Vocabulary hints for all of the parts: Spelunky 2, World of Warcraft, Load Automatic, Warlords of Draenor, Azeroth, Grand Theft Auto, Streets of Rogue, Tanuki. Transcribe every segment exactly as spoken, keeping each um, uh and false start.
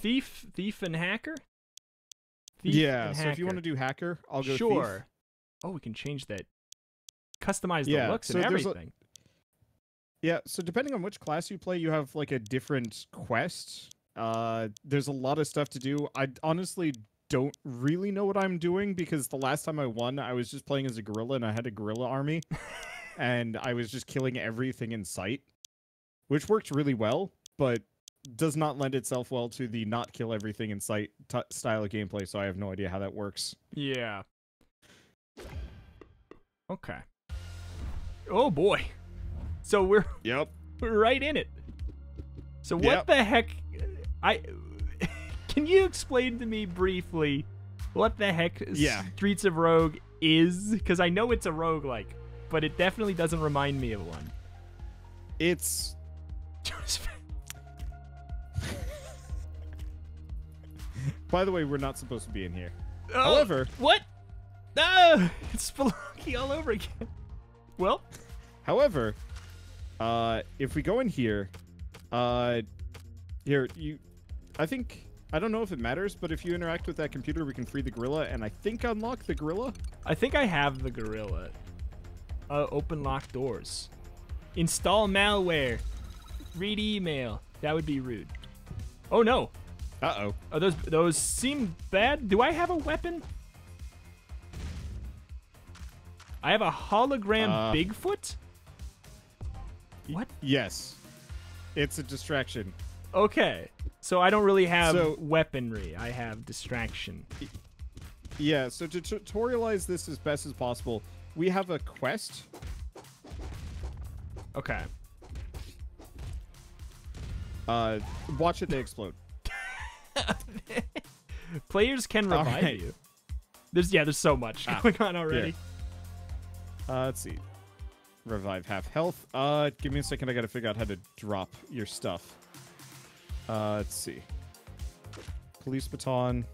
thief, thief and hacker. Thief yeah. And so hacker. If you want to do hacker, I'll go. Sure. Thief. Oh, we can change that. Customize the yeah, looks so and everything. A, yeah. So depending on which class you play, you have like a different quest. Uh, there's a lot of stuff to do. I honestly don't really know what I'm doing because the last time I won, I was just playing as a gorilla and I had a gorilla army, and I was just killing everything in sight, which worked really well, but does not lend itself well to the not kill everything in sight t style of gameplay. So I have no idea how that works. Yeah. Okay. Oh boy. So we're yep we're right in it. So what yep. the heck? I can you explain to me briefly what the heck yeah. Streets of Rogue is? Because I know it's a roguelike, but it definitely doesn't remind me of one. It's by the way, we're not supposed to be in here. Oh, however, what? No, it's Spelunky all over again. Well, however, uh, if we go in here, uh, here you, I think I don't know if it matters, but if you interact with that computer, we can free the gorilla, and I think unlock the gorilla. I think I have the gorilla. Uh, open locked doors. Install malware. Read email. That would be rude. Oh no. Uh-oh. Oh, those those seem bad. Do I have a weapon? I have a hologram uh, Bigfoot? What? Yes. It's a distraction. Okay. So I don't really have so, weaponry. I have distraction. Yeah, so to tutorialize this as best as possible, we have a quest. Okay. Uh, watch it, they explode. Players can revive right. you. There's yeah, there's so much ah, going on already. Yeah. Uh, let's see. Revive half health. Uh, give me a second. I gotta figure out how to drop your stuff. Uh, let's see. Police baton.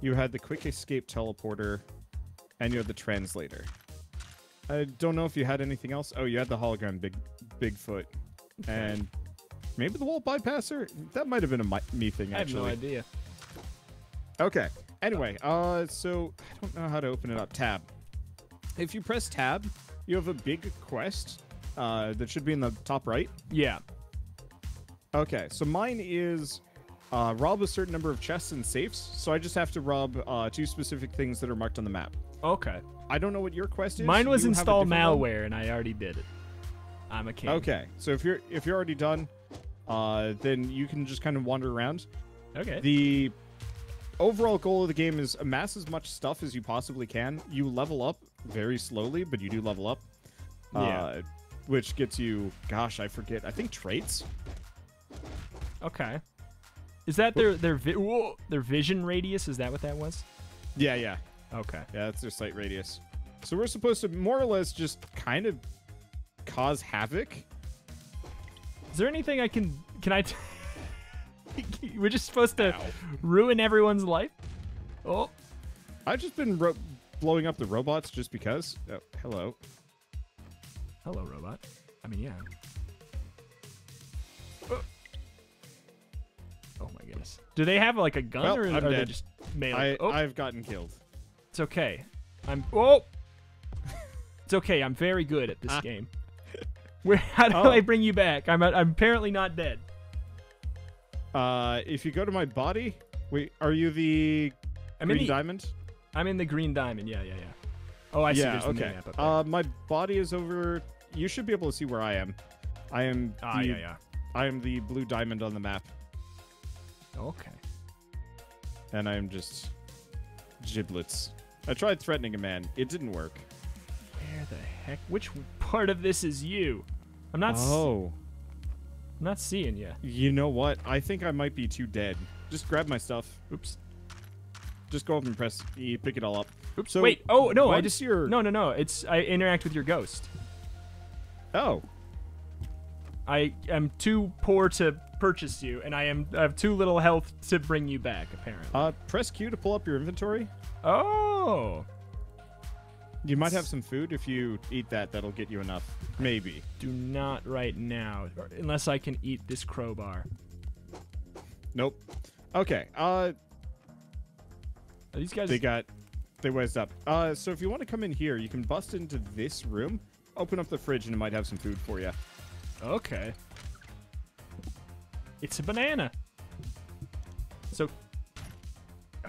You had the quick escape teleporter, and you had the translator. I don't know if you had anything else. Oh, you had the hologram big Bigfoot, okay. and. Maybe the wall bypasser? That might have been a me thing, actually. I have no idea. Okay. Anyway, uh, so I don't know how to open it up. Tab. If you press tab, you have a big quest uh, that should be in the top right. Yeah. Okay. So mine is uh, rob a certain number of chests and safes. So I just have to rob uh, two specific things that are marked on the map. Okay. I don't know what your quest is. Mine was install malware, one. and I already did it. I'm a king. Okay. So if you're if you're already done. Uh, then you can just kind of wander around. Okay. The overall goal of the game is amass as much stuff as you possibly can. You level up very slowly, but you do level up. Yeah. Uh, which gets you, gosh, I forget. I think traits. Okay. Is that their their vi whoa, their vision radius? Is that what that was? Yeah, yeah. Okay. Yeah, that's their sight radius. So we're supposed to more or less just kind of cause havoc. Is there anything I can... Can I... T We're just supposed to Ow. ruin everyone's life? Oh. I've just been ro blowing up the robots just because. Oh, hello. Hello, robot. I mean, yeah. Oh, oh my goodness. Do they have, like, a gun? Well, or I'm are dead. They just mailing? I, oh. I've gotten killed. It's okay. I'm... Oh! It's okay. I'm very good at this ah. game. Where, how do oh. I bring you back? I'm, I'm apparently not dead. Uh, if you go to my body, wait, are you the I'm green in the, diamond? I'm in the green diamond. Yeah, yeah, yeah. Oh, I yeah, see. There's okay. The uh, my body is over. You should be able to see where I am. I am. Ah, the, yeah, yeah. I am the blue diamond on the map. Okay. And I am just giblets. I tried threatening a man. It didn't work. Where the heck? Which part of this is you? I'm not. Oh, I'm not seeing you. You know what? I think I might be too dead. Just grab my stuff. Oops. Just go up and press E, pick it all up. Oops. So wait. Oh no! I just your... no no no. It's I interact with your ghost. Oh. I am too poor to purchase you, and I am I have too little health to bring you back. Apparently. Uh, press Q to pull up your inventory. Oh. You might have some food. If you eat that, that'll get you enough. Maybe. Do not right now, unless I can eat this crowbar. Nope. Okay. Uh, these guys. They got. They waist up. Uh, so if you want to come in here, you can bust into this room, open up the fridge, and it might have some food for you. Okay. It's a banana. So. Oh my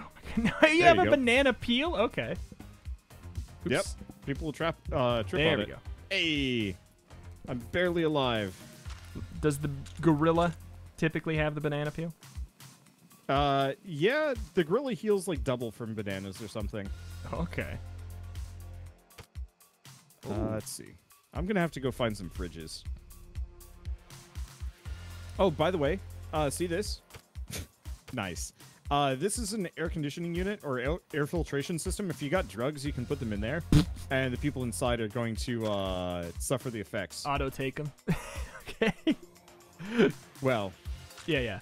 god! you there have you a go. banana peel. Okay. Oops. Yep. People will trap. Uh, trip there on we it. go. Hey, I'm barely alive. Does the gorilla typically have the banana peel? Uh, yeah, the gorilla heals like double from bananas or something. Okay. Uh, let's see. I'm gonna have to go find some fridges. Oh, by the way, uh, see this? Nice. Uh, this is an air conditioning unit or air, air filtration system. If you got drugs, you can put them in there, and the people inside are going to uh, suffer the effects. Auto take them. Okay. Well. Yeah, yeah.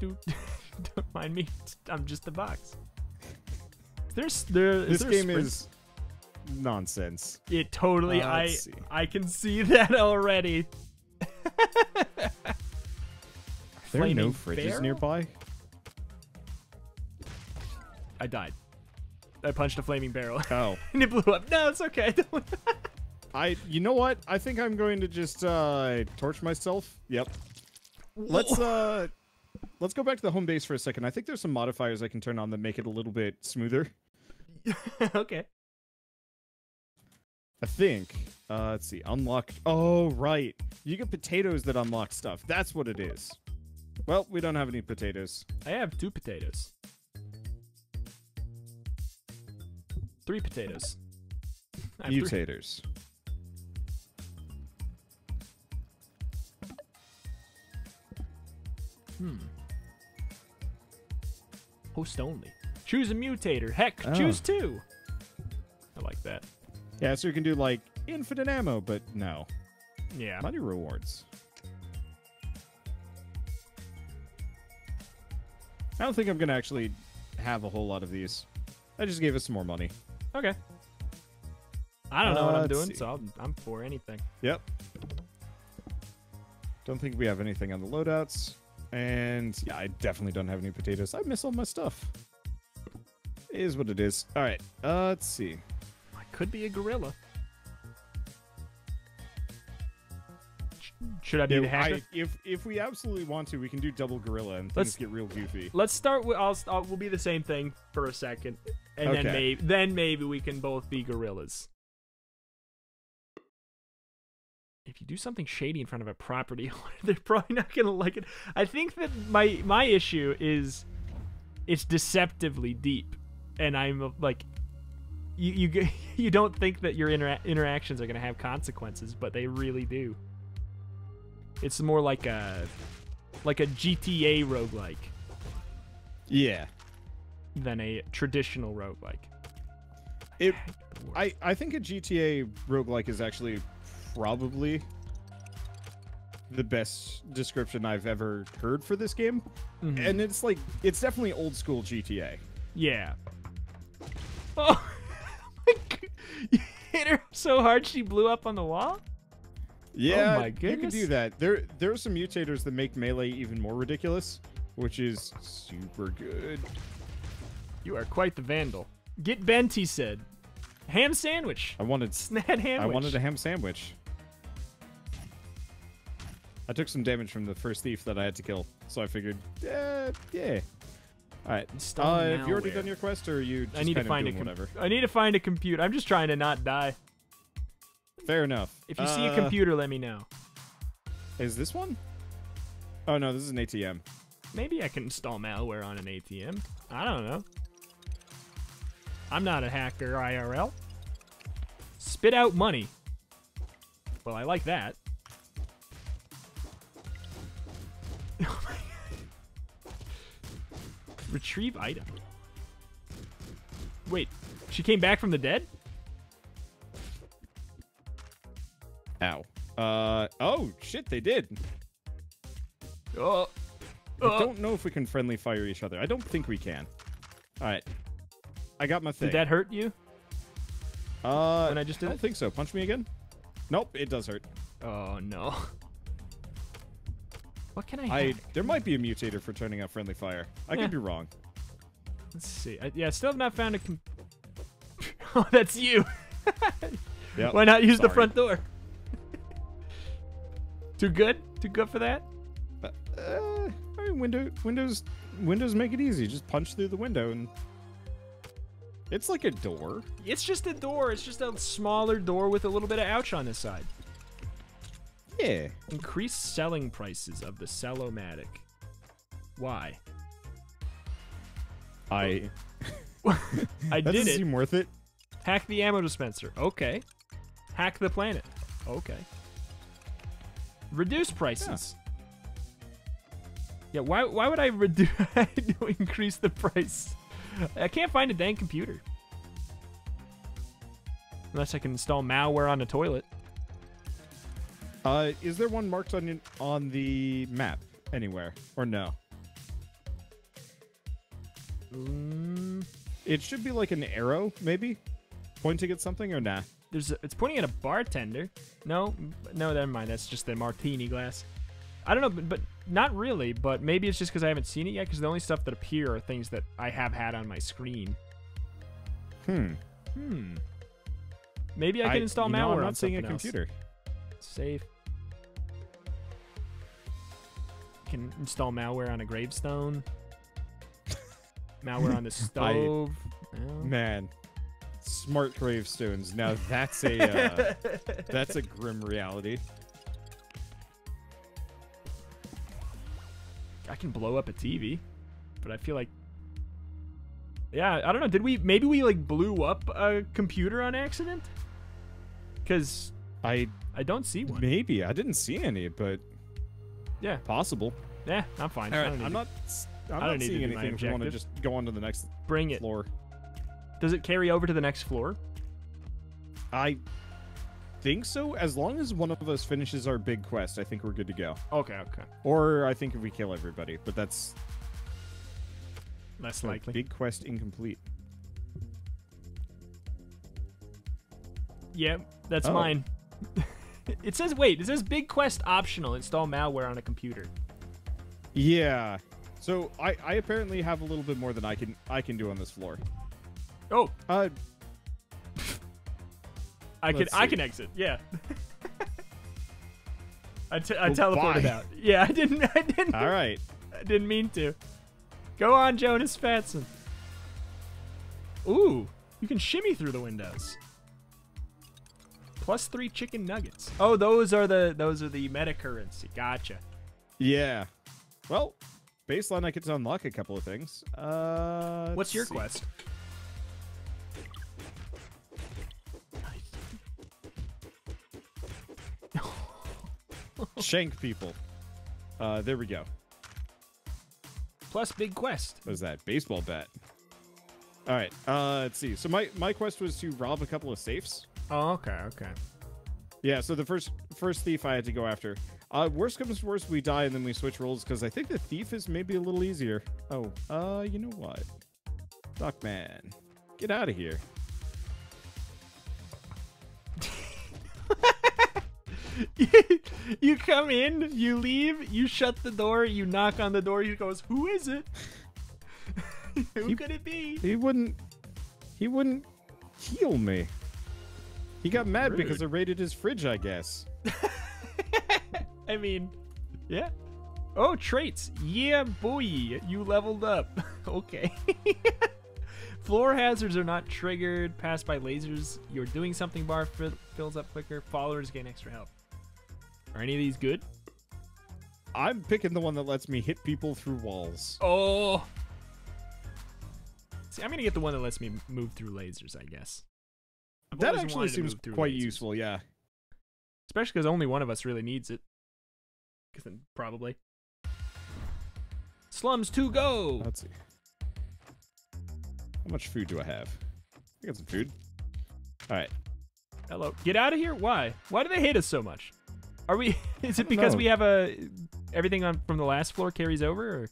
Don't mind me. I'm just the box. There's there. This there game is nonsense. It totally. Uh, I see. I can see that already. There are no fridges barrel? nearby. I died. I punched a flaming barrel. Oh. And it blew up. No, it's okay. I, you know what? I think I'm going to just uh, torch myself. Yep. Whoa. Let's uh, let's go back to the home base for a second. I think there's some modifiers I can turn on that make it a little bit smoother. Okay. I think. Uh, let's see. Unlock. Oh, right. You get potatoes that unlock stuff. That's what it is. Well, we don't have any potatoes. I have two potatoes. Three potatoes. Mutators. Hmm. Host only. Choose a mutator. Heck, oh. choose two. I like that. Yeah, so you can do like infinite ammo, but no. Yeah. Money rewards. I don't think I'm going to actually have a whole lot of these. I just gave us some more money. Okay. I don't uh, know what I'm doing, see. so I'll, I'm for anything. Yep. Don't think we have anything on the loadouts. And yeah, I definitely don't have any potatoes. I miss all my stuff. It is what it is. All right. Uh, let's see. I could be a gorilla. Should I be yeah, the hacker? I, if if we absolutely want to, we can do double gorilla and let's, things get real goofy. Let's start with I'll, I'll we'll be the same thing for a second, and okay. then maybe then maybe we can both be gorillas. If you do something shady in front of a property owner, they're probably not gonna like it. I think that my my issue is it's deceptively deep, and I'm like. You you you don't think that your intera interactions are gonna have consequences, but they really do. It's more like a like a G T A roguelike. Yeah. Than a traditional roguelike. It I I think a G T A roguelike is actually probably the best description I've ever heard for this game. Mm-hmm. And it's like it's definitely old school G T A. Yeah. Oh, you hit her so hard she blew up on the wall? Yeah, oh my you can do that. There, there are some mutators that make melee even more ridiculous, which is super good. You are quite the vandal. Get bent, he said. Ham sandwich. I wanted Snad ham. I wanted a ham sandwich. I took some damage from the first thief that I had to kill, so I figured, yeah, yeah. All right. Uh, have you already done your quest, or are you? Just I need kind to find a whatever. I need to find a computer. I'm just trying to not die. Fair enough. If you uh, see a computer, let me know. Is this one? Oh, no, this is an A T M. Maybe I can install malware on an A T M. I don't know. I'm not a hacker, I R L. Spit out money. Well, I like that. Oh, my God. Retrieve item. Wait, she came back from the dead? Ow. Uh, oh, shit, they did. Oh. oh. I don't know if we can friendly fire each other. I don't think we can. All right. I got my thing. Did that hurt you? Uh, when I just did I don't it? think so. Punch me again? Nope, it does hurt. Oh, no. What can I have? I, there might be a mutator for turning out friendly fire. I yeah. could be wrong. Let's see. I, yeah, I still have not found a... Com oh, that's you. Yep. Why not use Sorry. the front door? Too good? Too good for that? Uh, uh, I mean, window, windows, windows make it easy. Just punch through the window and... It's like a door. It's just a door. It's just a smaller door with a little bit of ouch on this side. Yeah. Increase selling prices of the Spelunky. Why? I... I did it. That doesn't seem worth it. Hack the ammo dispenser. Okay. Hack the planet. Okay. Reduce prices. Yeah, yeah why, why would I reduce... increase the price? I can't find a dang computer. Unless I can install malware on the toilet. Uh, is there one marked on on the map anywhere? Or no? Mm. It should be like an arrow, maybe? Pointing at something or nah? There's a, it's pointing at a bartender. No, no, never mind. That's just the martini glass. I don't know, but, but not really. But maybe it's just because I haven't seen it yet, because the only stuff that appear are things that I have had on my screen. Hmm. Hmm. Maybe I can I, install malware know, I'm not on seeing a computer. Else. Save. Can install malware on a gravestone. Malware on the stove. I, oh. Man. Smart gravestones. Now that's a uh, that's a grim reality. I can blow up a T V, but I feel like, yeah, I don't know. Did we, maybe we like blew up a computer on accident? Cause I, I don't see one. Maybe I didn't see any, but yeah, possible. Yeah, I'm fine. All right, I don't I'm, not, I'm I don't not need seeing anything. If you want to just go on to the next Bring it. floor. Does it carry over to the next floor? I think so. As long as one of us finishes our big quest, I think we're good to go. Okay, okay. Or I think if we kill everybody, but that's... less likely. Big quest incomplete. Yeah, that's oh. mine. It says, wait, it says big quest optional. Install malware on a computer. Yeah. So I, I apparently have a little bit more than I can I can do on this floor. Oh, uh, I can see. I can exit. Yeah, I, t I oh, teleported bye. out. Yeah, I didn't. I didn't. All right, I didn't mean to. Go on, Jonas Fatson. Ooh, you can shimmy through the windows. Plus three chicken nuggets. Oh, those are the those are the meta currency. Gotcha. Yeah. Well, baseline, I get to unlock a couple of things. Uh, what's your see. quest? Shank people. Uh, there we go. Plus big quest. What is that? Baseball bat. All right. Uh, let's see. So my, my quest was to rob a couple of safes. Oh, okay. Okay. Yeah. So the first first thief I had to go after. Uh, worst comes to worst, we die and then we switch roles because I think the thief is maybe a little easier. Oh, uh, you know what? Duckman, get out of here. You come in, you leave, you shut the door, you knock on the door, he goes, who is it? Who he, could it be? He wouldn't, he wouldn't heal me. He got mad Rude. because I raided his fridge, I guess. I mean, yeah. Oh, traits. Yeah, boy, you leveled up. Okay. Floor hazards are not triggered. Pass by lasers. You're doing something bar fills up quicker. Followers gain extra health. Are any of these good? I'm picking the one that lets me hit people through walls. Oh. See, I'm going to get the one that lets me move through lasers, I guess. I've that actually seems quite lasers. useful, yeah. Especially because only one of us really needs it. Because then probably. Slums two, go! Let's see. How much food do I have? I got some food. All right. Hello. Get out of here? Why? Why do they hate us so much? Are we? Is it because know. we have a everything on from the last floor carries over, or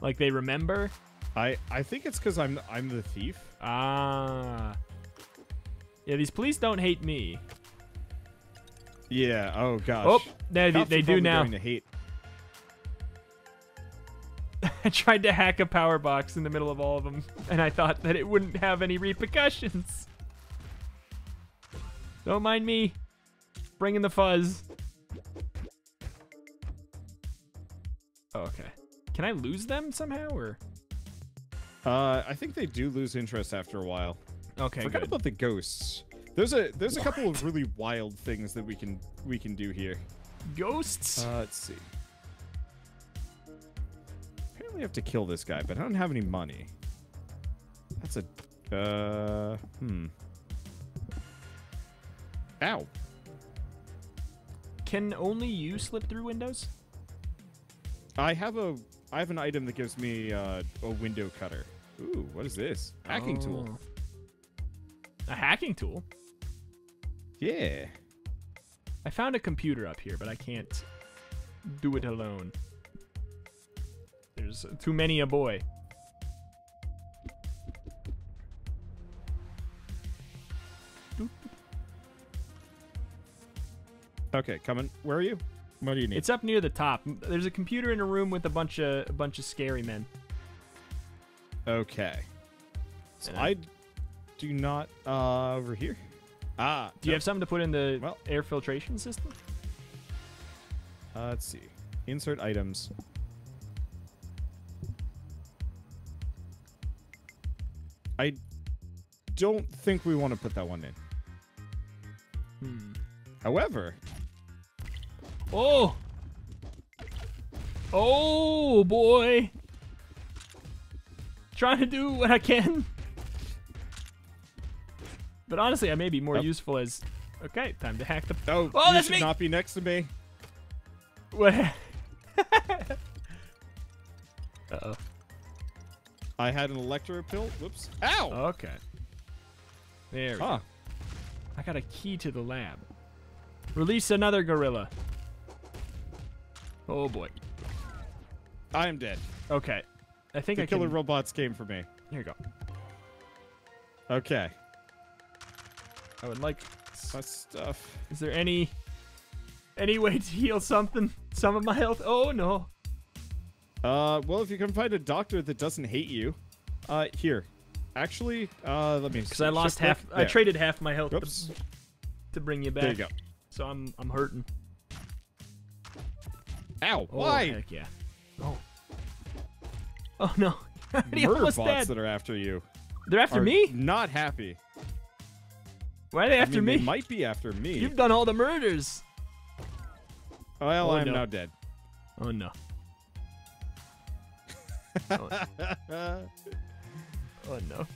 like they remember? I I think it's because I'm I'm the thief. Ah. Yeah, these police don't hate me. Yeah. Oh gosh. Oh, no, they, they do now. Going to hate. I tried to hack a power box in the middle of all of them, and I thought that it wouldn't have any repercussions. Don't mind me bringing the fuzz. Oh, okay. Can I lose them somehow, or? Uh, I think they do lose interest after a while. Okay, forgot good. About the ghosts. There's a there's what? a couple of really wild things that we can we can do here. Ghosts. Uh, let's see. Apparently, I have to kill this guy, but I don't have any money. That's a uh hmm. Ow. Can only you slip through windows? I have a I have an item that gives me uh, a window cutter. Ooh, what is this? Hacking oh. tool. A hacking tool? Yeah. I found a computer up here, but I can't do it alone. There's too many a boy. Okay, coming. Where are you? What do you need? It's up near the top. There's a computer in a room with a bunch of a bunch of scary men. Okay. So I, I do not uh, over here. Ah. Do no. you have something to put in the well, air filtration system? Uh, let's see. Insert items. I don't think we want to put that one in. Hmm. However. Oh! Oh, boy! Trying to do what I can. But honestly, I may be more oh. useful as... Okay, time to hack the... Oh, oh you that's should me! Not be next to me. What? Uh-oh. I had an electro pill. Whoops. Ow! Okay. There we huh. go. I got a key to the lab. Release another gorilla. Oh boy. I am dead. Okay. I think the I killer can... robots came for me. Here you go. Okay. I would like my stuff. Is there any any way to heal something? Some of my health? Oh no. Uh well, if you can find a doctor that doesn't hate you. Uh here. Actually, uh let me Cuz I lost half there. I traded half my health to, to bring you back. There you go. So I'm I'm hurting. Ow! Oh, why? Heck yeah. Oh. Oh no. Murder bots dead. That are after you. They're after me? Not happy. Why are they after I mean, me? They might be after me. You've done all the murders. Well, oh, I'm no. now dead. Oh no. Oh. Oh no.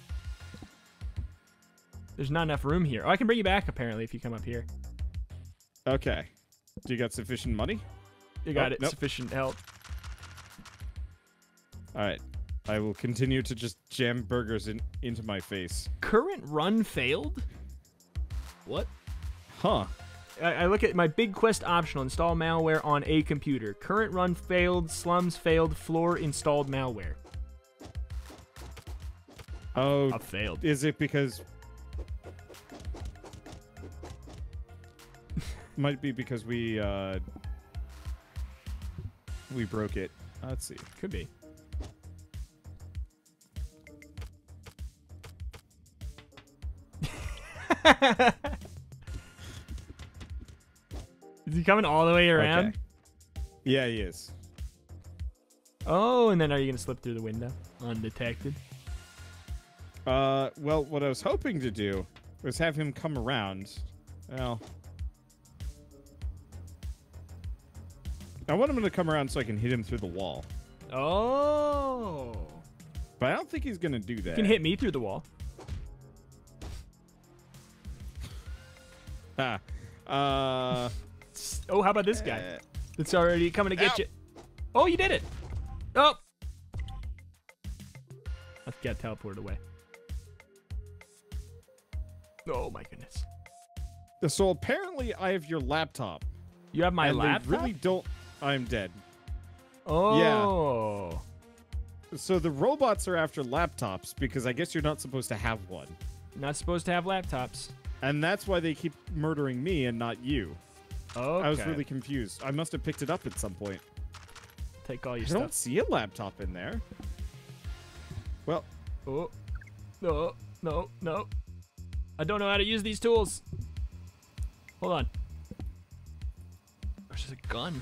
There's not enough room here. Oh, I can bring you back apparently if you come up here. Okay. Do you got sufficient money? You got oh, it. Nope. Sufficient help. All right. I will continue to just jam burgers in, into my face. Current run failed? What? Huh. I, I look at my big quest optional. Install malware on a computer. Current run failed. Slums failed. Floor installed malware. Oh. I failed. Is it because... Might be because we... Uh... we broke it. Uh, let's see. Could be. Is he coming all the way around? Okay. Yeah, he is. Oh, and then are you going to slip through the window undetected? Uh, well, what I was hoping to do was have him come around. Well... I want him to come around so I can hit him through the wall. Oh. But I don't think he's going to do that. You can hit me through the wall. Ah. Uh, oh, how about this guy? It's already coming to get ow. You. Oh, you did it. Oh. I got teleported away. Oh, my goodness. So apparently I have your laptop. You have my and laptop? I really don't. I'm dead. Oh. Yeah. So the robots are after laptops because I guess you're not supposed to have one. Not supposed to have laptops. And that's why they keep murdering me and not you. Okay. I was really confused. I must have picked it up at some point. Take all your I stuff. I don't see a laptop in there. Well. Oh. No. No. No. I don't know how to use these tools. Hold on. There's a gun.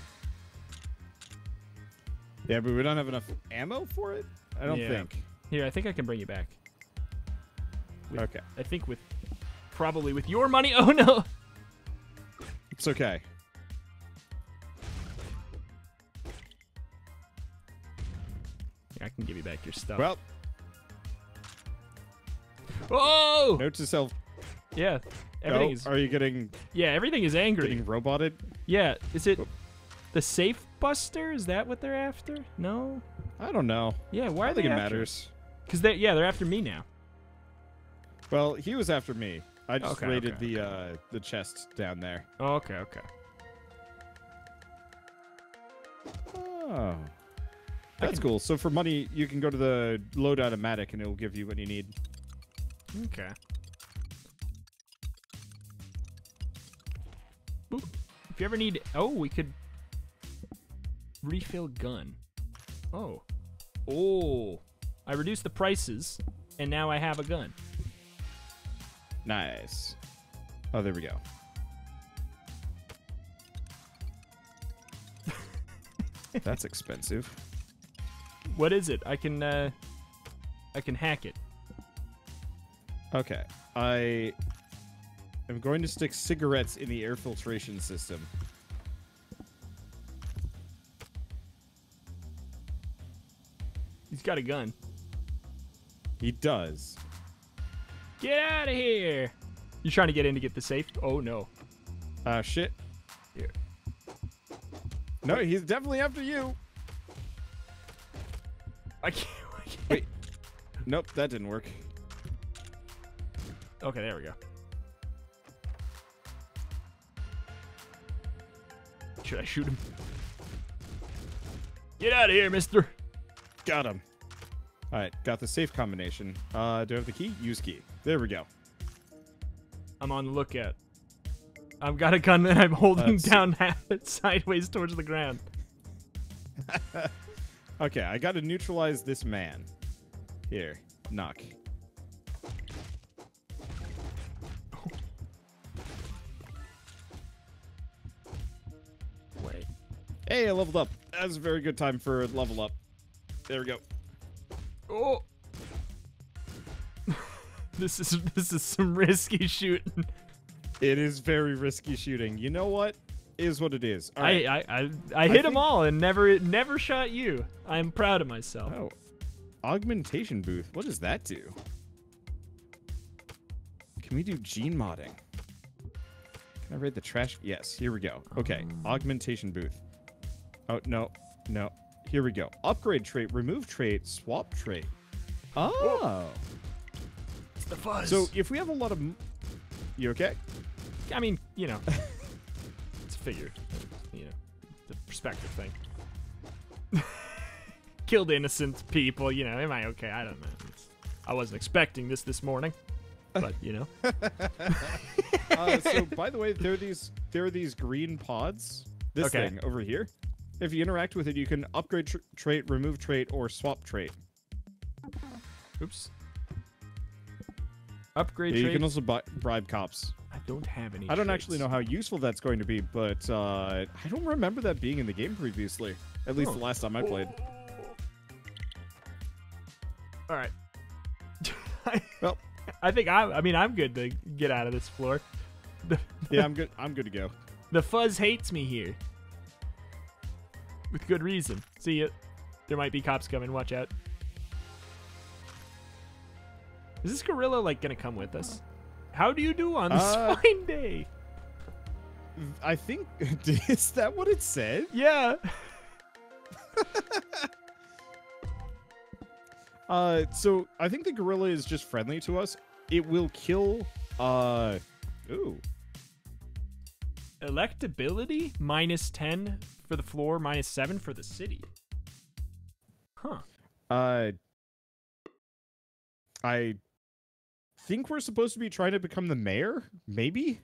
Yeah, but we don't have enough ammo for it? I don't yeah. think. Here, I think I can bring you back. With, okay. I think with... Probably with your money. Oh, no. It's okay. I can give you back your stuff. Well. Oh! Note to self. Yeah. Everything oh, is. Are you getting. Yeah, everything is angry. Getting roboted? Yeah. Is it the safe buster? Is that what they're after? No? I don't know. Yeah, why I are think they it after? matters. Because they, yeah, they're after me now. Well, he was after me. I just okay, raided okay, the okay. Uh, the chest down there. Oh, okay, okay. Oh. That's can... cool. So for money, you can go to the Load Automatic and it will give you what you need. Okay. Boop. If you ever need... Oh, we could... Refill gun. Oh. Oh. I reduced the prices, and now I have a gun. Nice. Oh, there we go. That's expensive. What is it? I can, uh... I can hack it. Okay. I am going to stick cigarettes in the air filtration system. He's got a gun. He does. Get out of here! You trying to get in to get the safe? Oh, no. Uh, shit. Here. No, he's definitely after you. I can't. I can't. Wait. Nope, that didn't work. Okay, there we go. Should I shoot him? Get out of here, mister. Got him. All right, got the safe combination. Uh, do I have the key? Use key. There we go. I'm on the lookout. I've got a gun that I'm holding That's... down half it sideways towards the ground. Okay, I got to neutralize this man. Here, knock. Wait. Hey, I leveled up. That was a very good time for level up. There we go. Oh, this is this is some risky shooting. It is very risky shooting. You know what? It is what it is. All right. I I I, I hit I them think... all and never never shot you. I'm proud of myself. Oh, augmentation booth. What does that do? Can we do gene modding? Can I raid the trash? Yes. Here we go. Okay. Um... Augmentation booth. Oh no, no. Here we go. Upgrade trait, remove trait, swap trait. Oh. Whoa. It's the fuzz. So if we have a lot of... You okay? I mean, you know. It's a figure. You know, the perspective thing. Killed innocent people, you know. Am I okay? I don't know. I wasn't expecting this this morning. But, you know. uh, so, by the way, there are these, there are these green pods. This okay. thing over here. If you interact with it, you can upgrade tra trait, remove trait, or swap trait. Oops. Upgrade yeah, trait. You can also buy bribe cops. I don't have any I don't traits. actually know how useful that's going to be, but uh, I don't remember that being in the game previously. At least oh. the last time I played. All right. Well, I think I I mean, I'm good to get out of this floor. Yeah, I'm good. I'm good to go. The fuzz hates me here. With good reason. See ya. There might be cops coming. Watch out. Is this gorilla, like, going to come with us? How do you do on this uh, fine day? I think... Is that what it said? Yeah. uh, so, I think the gorilla is just friendly to us. It will kill... Uh, ooh. Electability? minus ten... for the floor, minus seven for the city. Huh. Uh, I think we're supposed to be trying to become the mayor? Maybe?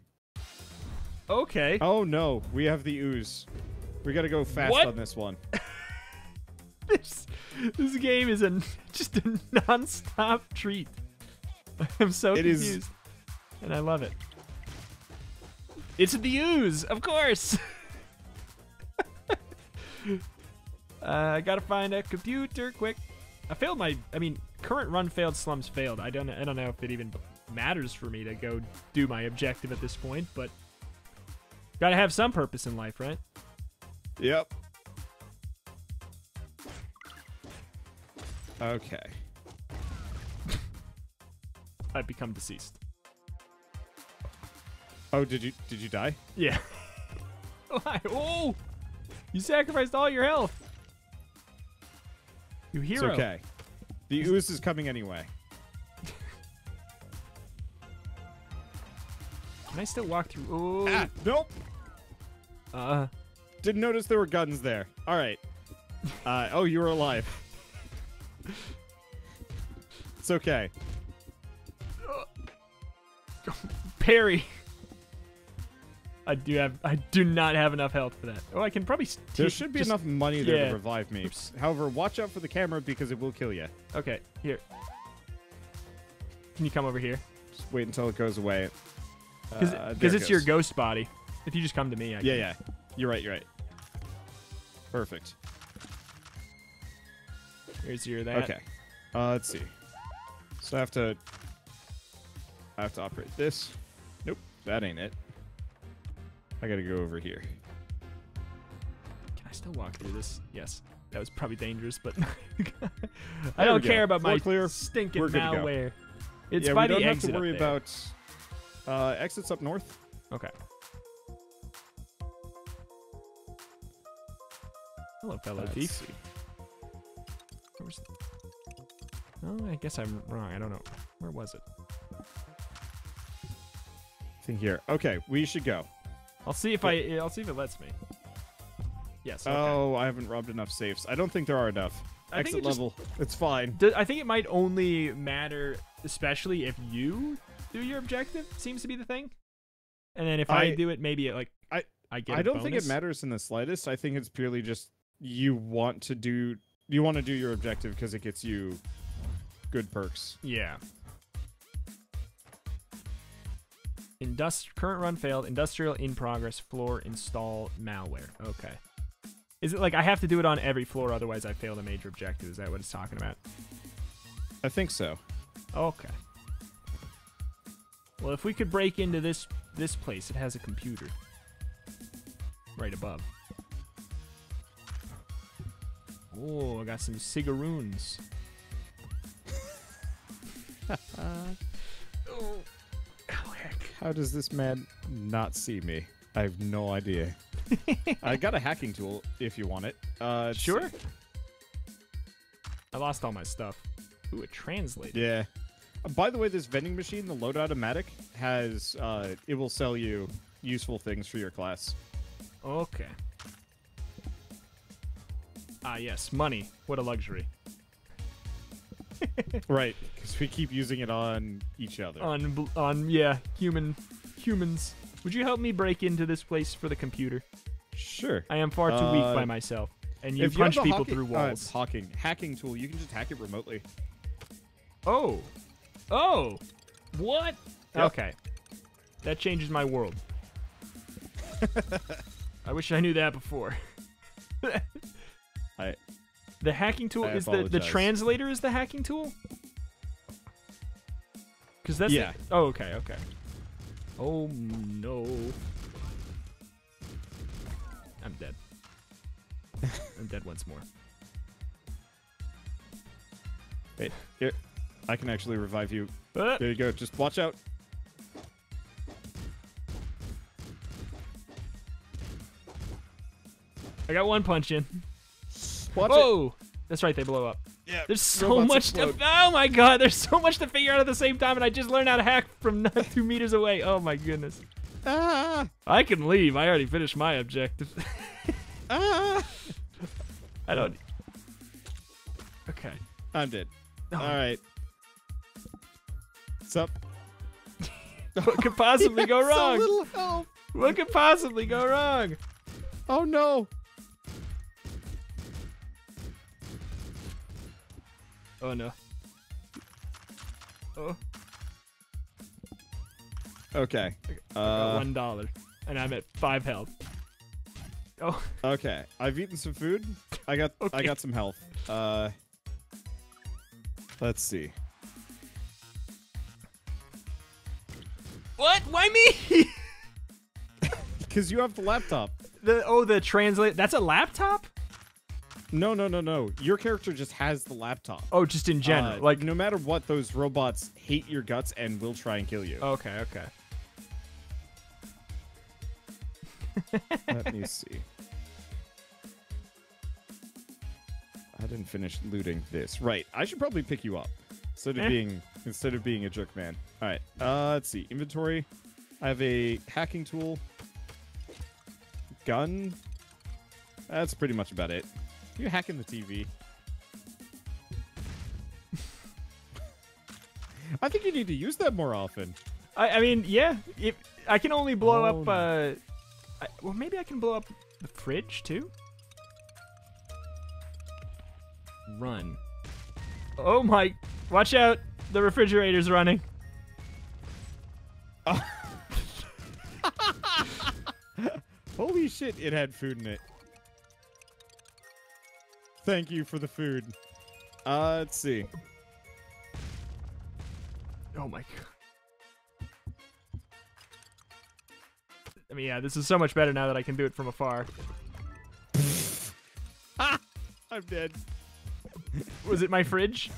Okay. Oh, no. We have the ooze. We got to go fast what? on this one. This, this game is a, just a non-stop treat. I'm so it confused. Is... And I love it. It's the ooze, of course. I uh, gotta find a computer quick. I failed my, I mean, current run failed, slums failed. I don't, I don't know if it even matters for me to go do my objective at this point, but gotta have some purpose in life, right? Yep. Okay. I've become deceased. Oh, did you did you die? Yeah. Why? Oh, you sacrificed all your health. You hero. It's okay. The ooze is coming anyway. Can I still walk through? Oh. Ah, nope. Uh. Didn't notice there were guns there. All right. Uh. Oh, you were alive. It's okay. Parry. I do have. I do not have enough health for that. Oh, I can probably. There should be just, enough money there yeah. to revive me. Oops. However, watch out for the camera because it will kill you. Okay, here. Can you come over here? Just wait until it goes away. Because uh, it, it's your ghost body. If you just come to me, I guess. Yeah, yeah. You're right. You're right. Perfect. Here's your that. Okay. Uh, let's see. So I have to. I have to operate this. Nope, that ain't it. I gotta go over here. Can I still walk through this? Yes. That was probably dangerous, but I don't care about Floor my clear. stinking We're malware. It's yeah, by we don't the have to worry about uh, exits up north. Okay. Hello, fellow thief. Where's... Oh, I guess I'm wrong. I don't know. Where was it? I think here. Okay, we should go. I'll see if I. I'll see if it lets me. Yes. Okay. Oh, I haven't robbed enough safes. I don't think there are enough. I Exit it level. Just, it's fine. Do, I think it might only matter, especially if you do your objective. Seems to be the thing. And then if I, I do it, maybe it, like I. I get. I don't bonus. think it matters in the slightest. I think it's purely just you want to do. You want to do your objective because it gets you good perks. Yeah. Indust current run failed. Industrial in progress. Floor install malware. Okay. Is it like I have to do it on every floor, otherwise I failed a major objective? Is that what it's talking about? I think so. Okay. Well, if we could break into this this place, it has a computer right above. Oh, I got some cigaroons. Oh. How does this man not see me? I have no idea. I got a hacking tool if you want it. Uh, sure. See. I lost all my stuff. Ooh, it translated. Yeah. By the way, this vending machine, the Load Automatic, has uh, it will sell you useful things for your class. Okay. Ah, yes, money. What a luxury. Right, because we keep using it on each other. On, on, yeah, human, humans. Would you help me break into this place for the computer? Sure. I am far too uh, weak by myself, and you punch you people hocking, through walls. Uh, hacking, hacking tool. You can just hack it remotely. Oh, oh, what? Yep. Okay, that changes my world. I wish I knew that before. I. The hacking tool I is apologize. the the translator is the hacking tool? Cause that's yeah. The, oh okay, okay. Oh no. I'm dead. I'm dead once more. Wait, here. I can actually revive you. Ah. There you go, just watch out. I got one punch in. Watch Whoa! It. That's right, they blow up. Yeah, there's so much explode. to- Oh my god, there's so much to figure out at the same time, and I just learned how to hack from not two meters away. Oh my goodness. Ah. I can leave. I already finished my objective. ah. I don't- Okay. I'm dead. Oh. Alright. What's up? What could possibly go wrong? A little help. What could possibly go wrong? Oh no. Oh no. Oh. Okay. I got uh, one dollar, and I'm at five health. Oh. Okay. I've eaten some food. I got. Okay. I got some health. Uh. Let's see. What? Why me? Because you have the laptop. The oh, the translate. That's a laptop. No, no, no, no. Your character just has the laptop. Oh, just in general. Uh, like no matter what, those robots hate your guts and will try and kill you. Okay, okay. Let me see. I didn't finish looting this. Right. I should probably pick you up. Instead of eh. being instead of being a jerk man. Alright. Uh let's see. Inventory. I have a hacking tool. Gun. That's pretty much about it. You're hacking the T V. I think you need to use that more often. I, I mean, yeah. If, I can only blow oh, up... Uh, I, well, maybe I can blow up the fridge, too? Run. Oh, my... Watch out. The refrigerator's running. Oh. Holy shit, it had food in it. Thank you for the food. Uh, let's see. Oh my god. I mean, yeah, this is so much better now that I can do it from afar. Ah, I'm dead. Was it my fridge?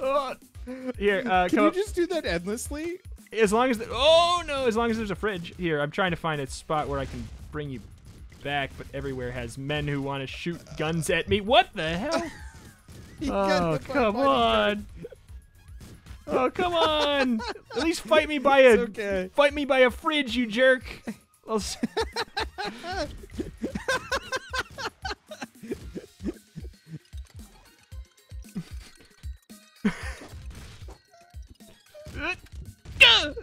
Oh. Here, uh, can you up. Just do that endlessly? As long as the oh no, as long as there's a fridge. Here, I'm trying to find a spot where I can bring you back, but everywhere has men who want to shoot guns at me. What the hell? Oh, come on. Oh, come on. At least fight me by a okay. fight me by a fridge, you jerk. I'll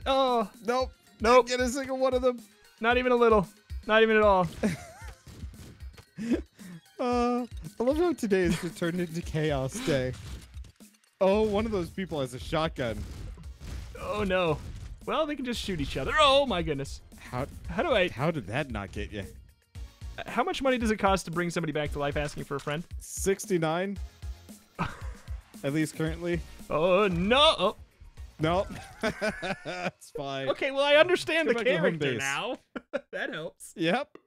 oh, nope. Nope. Didn't get a single one of them. Not even a little. Not even at all. uh, I love how today is just turned into chaos day. Oh, one of those people has a shotgun. Oh no! Well, they can just shoot each other. Oh my goodness! How? How do I? How did that not get you? How much money does it cost to bring somebody back to life? Asking for a friend. sixty-nine. At least currently. Oh no! Oh. No, nope. It's fine. Okay, well I understand Come the character now. That helps. Yep.